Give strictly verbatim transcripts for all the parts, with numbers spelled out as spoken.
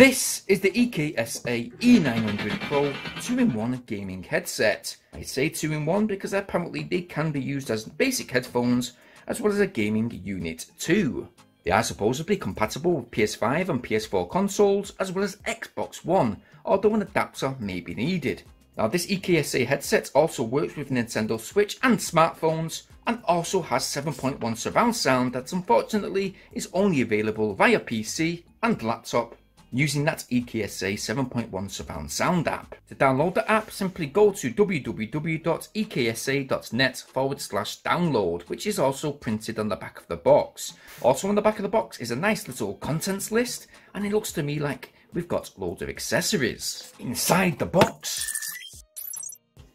This is the E K S A E nine hundred Pro two in one gaming headset. I say two in one because apparently they can be used as basic headphones as well as a gaming unit too. They are supposedly compatible with P S five and P S four consoles as well as Xbox One, although an adapter may be needed. Now this E K S A headset also works with Nintendo Switch and smartphones and also has seven point one surround sound that unfortunately is only available via P C and laptop using that E K S A seven point one surround sound app. To download the app, simply go to w w w dot e k s a dot net forward slash download, which is also printed on the back of the box. Also on the back of the box is a nice little contents list, and it looks to me like we've got loads of accessories. Inside the box,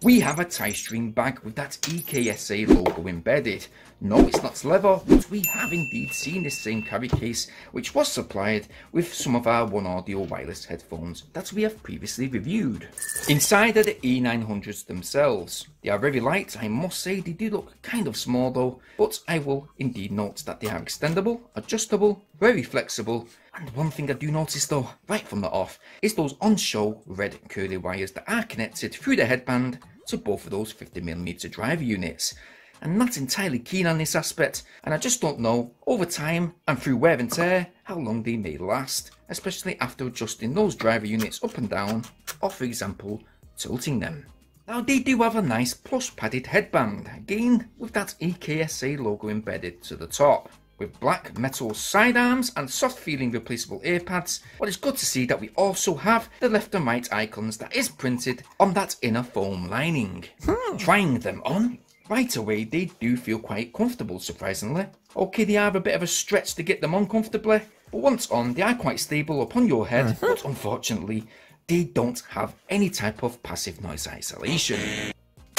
we have a tie string bag with that E K S A logo embedded. No, it's not leather, but we have indeed seen this same carry case, which was supplied with some of our One Audio wireless headphones that we have previously reviewed. Inside are the E nine hundreds themselves. They are very light. I must say they do look kind of small though, but I will indeed note that they are extendable, adjustable, very flexible. And one thing I do notice though, right from the off, is those on-show red curly wires that are connected through the headband to both of those fifty millimeter driver units. I'm not entirely keen on this aspect, and I just don't know, over time and through wear and tear, how long they may last, especially after adjusting those driver units up and down, or for example, tilting them. Now they do have a nice plush padded headband, again with that E K S A logo embedded to the top, with black metal sidearms and soft feeling replaceable ear pads, but it's good to see that we also have the left and right icons that is printed on that inner foam lining. Hmm. Trying them on, right away, they do feel quite comfortable, surprisingly. Okay, they are a bit of a stretch to get them on comfortably, but once on, they are quite stable upon your head, uh-huh. But unfortunately, they don't have any type of passive noise isolation.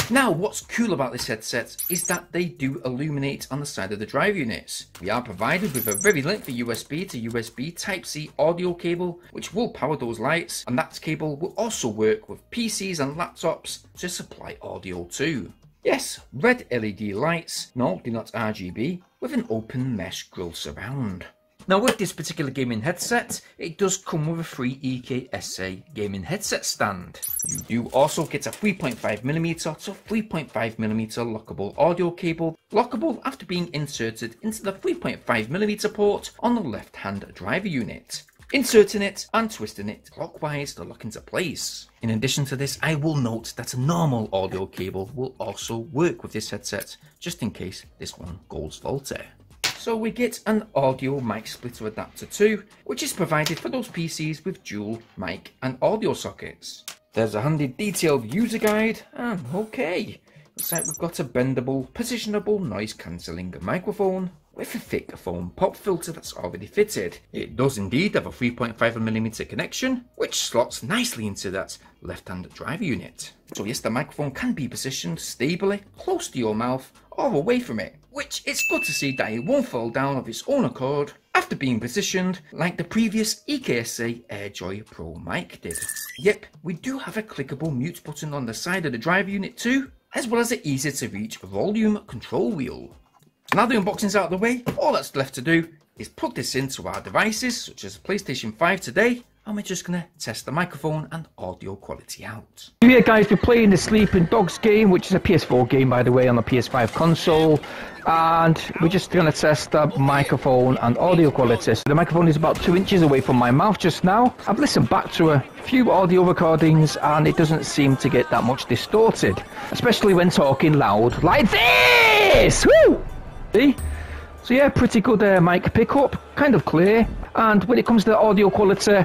Now, what's cool about this headset is that they do illuminate on the side of the drive units. We are provided with a very lengthy U S B to U S B Type C audio cable, which will power those lights, and that cable will also work with P Cs and laptops to supply audio too. Yes, red L E D lights, no, they're not R G B, with an open mesh grille surround. Now with this particular gaming headset, it does come with a free E K S A gaming headset stand. You do also get a three point five millimeter to three point five millimeter lockable audio cable, lockable after being inserted into the three point five millimeter port on the left-hand driver unit. Inserting it and twisting it clockwise to lock into place. In addition to this, I will note that a normal audio cable will also work with this headset, just in case this one goes faulty. So we get an audio mic splitter adapter too, which is provided for those P Cs with dual mic and audio sockets. There's a handy detailed user guide, and okay, looks like we've got a bendable, positionable noise cancelling microphone, with a thick foam pop filter that's already fitted. It does indeed have a three point five millimeter connection, which slots nicely into that left-hand driver unit. So yes, the microphone can be positioned stably close to your mouth or away from it, which it's good to see that it won't fall down of its own accord after being positioned like the previous E K S A AirJoy Pro mic did. Yep, we do have a clickable mute button on the side of the driver unit too, as well as an easy to reach volume control wheel. Now the unboxing's out of the way, all that's left to do is plug this into our devices, such as PlayStation five today, and we're just going to test the microphone and audio quality out. Here guys, we're playing the Sleeping Dogs game, which is a P S four game by the way, on the P S five console, and we're just going to test the microphone and audio quality. So the microphone is about two inches away from my mouth just now. I've listened back to a few audio recordings and it doesn't seem to get that much distorted, especially when talking loud like this! Woo! So yeah, pretty good uh, mic pickup, kind of clear, and when it comes to the audio quality,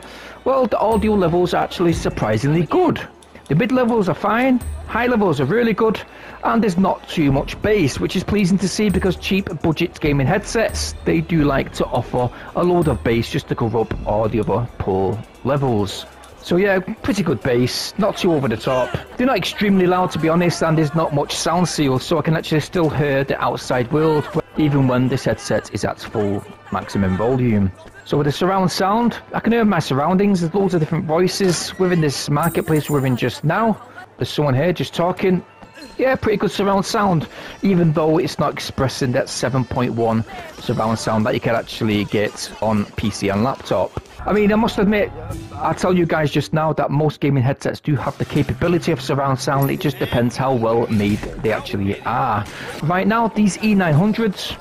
well, the audio levels are actually surprisingly good. The mid levels are fine, high levels are really good, and there's not too much bass, which is pleasing to see because cheap budget gaming headsets, they do like to offer a load of bass just to cover up all the other poor levels. So yeah, pretty good bass, not too over the top. They're not extremely loud to be honest, and there's not much sound seal, so I can actually still hear the outside world even when this headset is at full maximum volume. So with the surround sound, I can hear my surroundings. There's loads of different voices within this marketplace we're in just now. There's someone here just talking. Yeah, pretty good surround sound, even though it's not expressing that seven point one surround sound that you can actually get on P C and laptop. I mean, I must admit, I tell you guys just now that most gaming headsets do have the capability of surround sound. It just depends how well made they actually are. Right now, these E nine hundreds,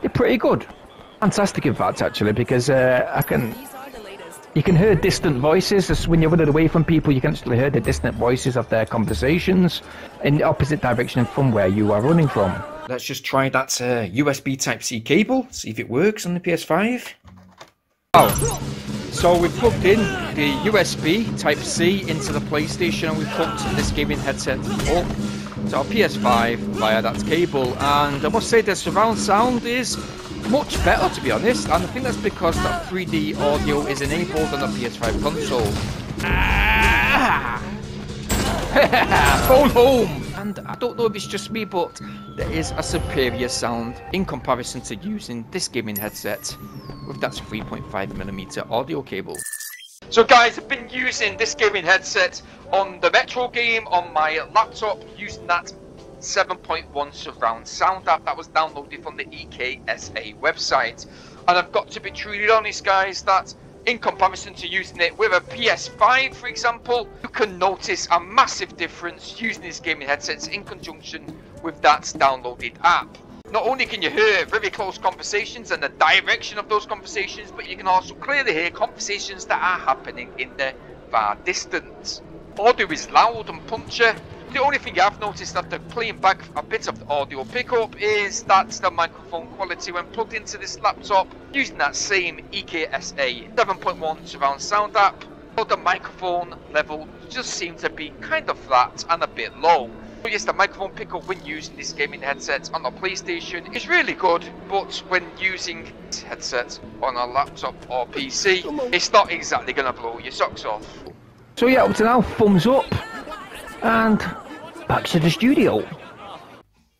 they're pretty good. Fantastic, in fact, actually, because uh, I can... You can hear distant voices. As when you're running away from people, you can actually hear the distant voices of their conversations in the opposite direction from where you are running from. Let's just try that uh, U S B Type C cable, see if it works on the P S five. Oh. So we've plugged in the U S B Type C into the PlayStation and we've plugged this gaming headset up to our P S five via that cable, and I must say the surround sound is much better, to be honest, and I think that's because that three D audio is enabled on the P S five console. Ah! Phone home! And I don't know if it's just me, but there is a superior sound in comparison to using this gaming headset with that three point five millimeter audio cable. So guys, I've been using this gaming headset on the Metro game on my laptop using that seven point one surround sound app that was downloaded from the E K S A website, and I've got to be truly honest, guys, that in comparison to using it with a P S five, for example, you can notice a massive difference using these gaming headsets in conjunction with that downloaded app. Not only can you hear very close conversations and the direction of those conversations, but you can also clearly hear conversations that are happening in the far distance. Audio is loud and punchy. The only thing I've noticed after playing back a bit of the audio pickup is that the microphone quality when plugged into this laptop using that same E K S A seven point one surround sound app, but the microphone level just seems to be kind of flat and a bit low. So yes, the microphone pickup when using this gaming headset on a PlayStation is really good, but when using this headset on a laptop or P C, it's not exactly going to blow your socks off. So yeah, up to now, thumbs up. And back to the studio.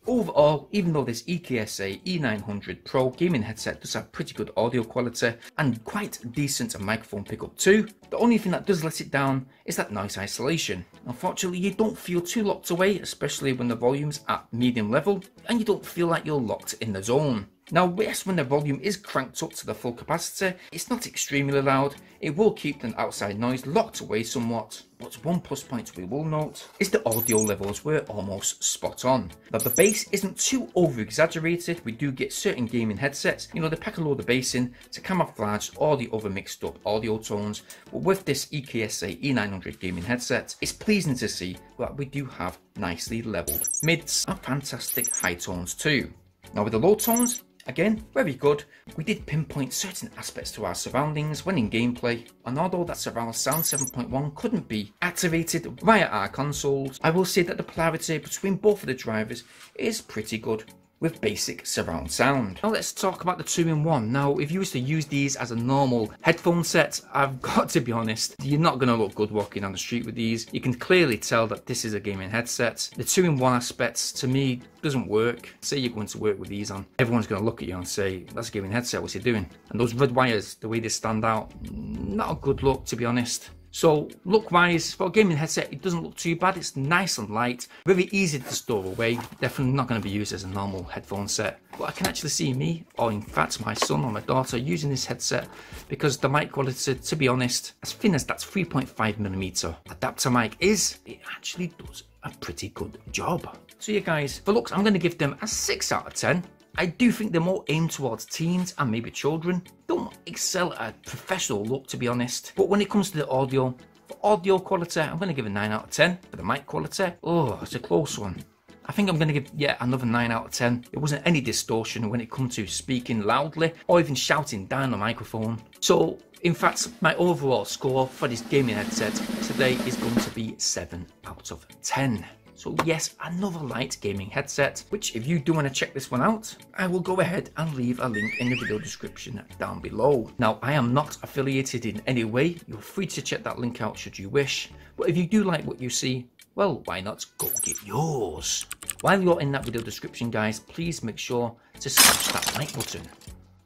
Overall, even though this E K S A E nine hundred Pro gaming headset does have pretty good audio quality and quite decent microphone pickup too, the only thing that does let it down is that noise isolation. Unfortunately, you don't feel too locked away, especially when the volume's at medium level, and you don't feel like you're locked in the zone. Now, yes, when the volume is cranked up to the full capacity, it's not extremely loud. It will keep the outside noise locked away somewhat. But one plus point we will note is the audio levels were almost spot on. Now, the bass isn't too over-exaggerated. We do get certain gaming headsets, you know, they pack a load of bass in to camouflage all the other mixed-up audio tones. But with this E K S A E nine hundred gaming headset, it's pleasing to see that we do have nicely leveled mids and fantastic high tones too. Now, with the low tones, again, very good. We did pinpoint certain aspects to our surroundings when in gameplay, and although that surround sound seven point one couldn't be activated via our consoles, I will say that the polarity between both of the drivers is pretty good with basic surround sound. Now let's talk about the two in one. Now, if you was to use these as a normal headphone set, I've got to be honest, you're not going to look good walking down the street with these. You can clearly tell that this is a gaming headset. The two in one aspect, to me, doesn't work. Say you're going to work with these on, everyone's going to look at you and say, that's a gaming headset, what's he doing? And those red wires, the way they stand out, not a good look, to be honest. So look-wise, for a gaming headset, it doesn't look too bad. It's nice and light, very easy to store away. Definitely not going to be used as a normal headphone set. But I can actually see me, or in fact my son or my daughter, using this headset because the mic quality, to be honest, as thin as that three point five millimeter adapter mic is, it actually does a pretty good job. So yeah guys, for looks, I'm going to give them a six out of ten. I do think they're more aimed towards teens and maybe children. Don't excel at a professional look, to be honest. But when it comes to the audio, for audio quality, I'm going to give a nine out of ten. For the mic quality, oh, it's a close one. I think I'm going to give, yeah, another nine out of ten. It wasn't any distortion when it comes to speaking loudly or even shouting down the microphone. So, in fact, my overall score for this gaming headset today is going to be seven out of ten. So yes, another light gaming headset, which if you do want to check this one out, I will go ahead and leave a link in the video description down below. Now, I am not affiliated in any way. You're free to check that link out should you wish. But if you do like what you see, well, why not go get yours? While you're in that video description, guys, please make sure to smash that like button.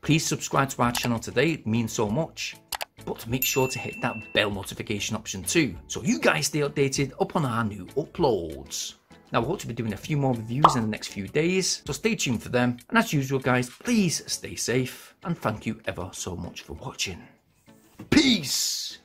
Please subscribe to our channel today. It means so much. But make sure to hit that bell notification option too, so you guys stay updated upon our new uploads. Now, we hope to be doing a few more reviews in the next few days, so stay tuned for them. And as usual, guys, please stay safe, and thank you ever so much for watching. Peace.